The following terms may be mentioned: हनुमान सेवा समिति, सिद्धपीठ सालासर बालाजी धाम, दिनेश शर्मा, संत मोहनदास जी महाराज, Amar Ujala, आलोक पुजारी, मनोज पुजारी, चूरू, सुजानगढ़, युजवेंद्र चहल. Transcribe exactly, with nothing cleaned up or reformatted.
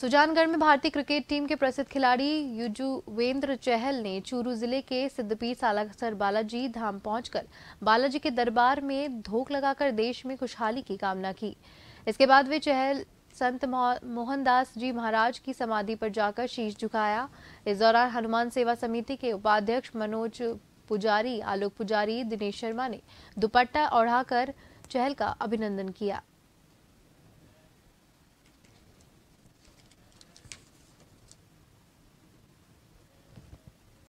सुजानगढ़ में भारतीय cricket team के प्रसिद्ध खिलाड़ी युजवेंद्र चहल ने चूरू जिले के सिद्धपीठ सालासर बालाजी धाम पहुंचकर बालाजी के दरबार में धोख लगाकर देश में खुशहाली की कामना की। इसके बाद वे चहल संत मोहनदास जी महाराज की समाधि पर जाकर शीश झुकाया। इस दौरान हनुमान सेवा समिति के उपाध्यक्ष मनोज पुजारी, आलोक पुजारी, दिनेश शर्मा ने दुपट्टा ओढ़ाकर चहल का अभिनंदन किया।